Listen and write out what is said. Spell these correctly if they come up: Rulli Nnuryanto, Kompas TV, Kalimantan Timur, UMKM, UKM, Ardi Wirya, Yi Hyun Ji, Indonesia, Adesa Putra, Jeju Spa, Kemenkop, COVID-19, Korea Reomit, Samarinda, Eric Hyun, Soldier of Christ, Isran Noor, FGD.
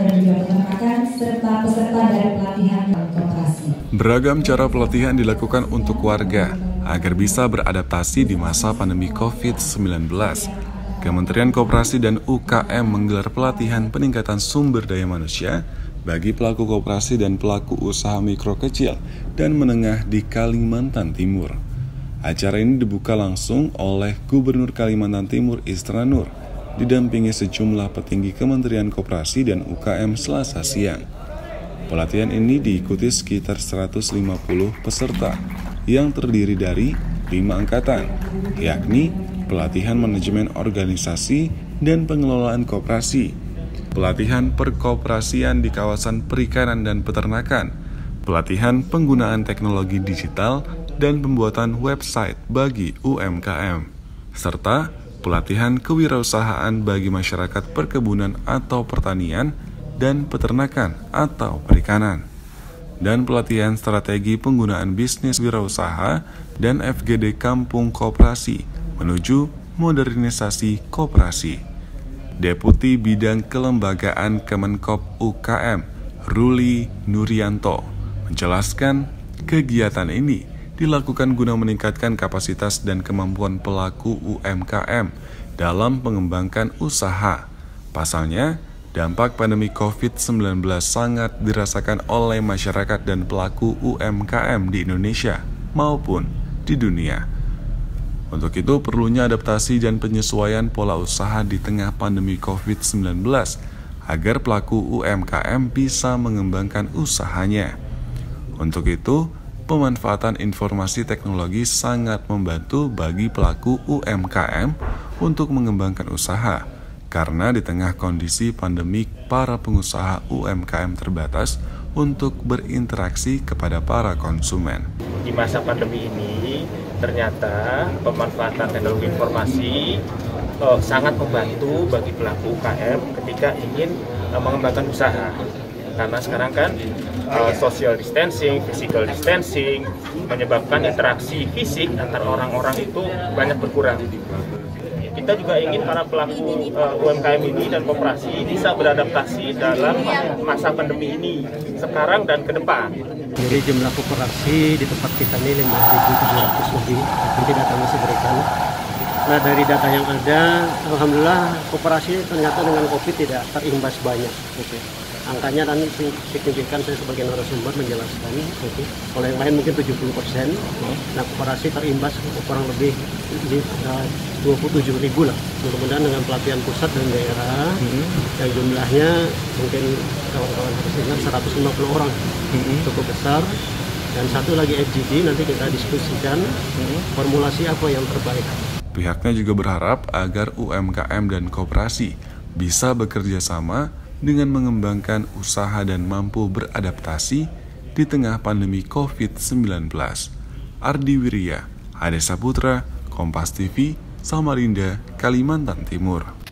dan juga peternakan serta peserta dari pelatihan konservasi. Beragam cara pelatihan dilakukan untuk warga agar bisa beradaptasi di masa pandemi COVID-19. Kementerian Koperasi dan UKM menggelar pelatihan peningkatan sumber daya manusia bagi pelaku koperasi dan pelaku usaha mikro kecil dan menengah di Kalimantan Timur. Acara ini dibuka langsung oleh Gubernur Kalimantan Timur Isran Noor, didampingi sejumlah petinggi Kementerian Koperasi dan UKM Selasa siang. Pelatihan ini diikuti sekitar 150 peserta yang terdiri dari 5 angkatan, yakni pelatihan manajemen organisasi dan pengelolaan koperasi, pelatihan perkoperasian di kawasan perikanan dan peternakan, pelatihan penggunaan teknologi digital dan pembuatan website bagi UMKM, serta pelatihan kewirausahaan bagi masyarakat perkebunan atau pertanian dan peternakan atau perikanan, dan pelatihan strategi penggunaan bisnis wirausaha dan FGD Kampung Koperasi menuju modernisasi koperasi. Deputi Bidang Kelembagaan Kemenkop UKM, Rulli Nnuryanto, menjelaskan kegiatan ini dilakukan guna meningkatkan kapasitas dan kemampuan pelaku UMKM dalam mengembangkan usaha. Pasalnya, dampak pandemi COVID-19 sangat dirasakan oleh masyarakat dan pelaku UMKM di Indonesia maupun di dunia. Untuk itu, perlunya adaptasi dan penyesuaian pola usaha di tengah pandemi COVID-19 agar pelaku UMKM bisa mengembangkan usahanya. Untuk itu, pemanfaatan informasi teknologi sangat membantu bagi pelaku UMKM untuk mengembangkan usaha, karena di tengah kondisi pandemik, para pengusaha UMKM terbatas untuk berinteraksi kepada para konsumen. Di masa pandemi ini, ternyata pemanfaatan teknologi informasi sangat membantu bagi pelaku UMKM ketika ingin mengembangkan usaha. Karena sekarang kan social distancing, physical distancing, menyebabkan interaksi fisik antara orang-orang itu banyak berkurang. Kita juga ingin para pelaku UMKM ini dan koperasi bisa beradaptasi dalam masa pandemi ini, sekarang dan ke depan. Jadi jumlah koperasi di tempat kita ini 5.700 lebih, nanti data masih berikan. Nah, dari data yang ada, alhamdulillah koperasi ternyata dengan COVID tidak terimbas banyak. Gitu. Angkanya nanti signifikan, saya sebagai narasumber menjelaskan. Gitu. Kalau yang lain mungkin 70%, nah koperasi terimbas kurang lebih 27.000 lah. Mudah-mudahan dengan pelatihan pusat dan daerah, yang jumlahnya mungkin kawan-kawan harus ingat 150 orang, cukup besar. Dan satu lagi FGD nanti kita diskusikan formulasi apa yang terbaik. Pihaknya juga berharap agar UMKM dan koperasi bisa bekerja sama dengan mengembangkan usaha dan mampu beradaptasi di tengah pandemi COVID-19. Ardi Wirya, Adesa Putra, Kompas TV, Samarinda, Kalimantan Timur.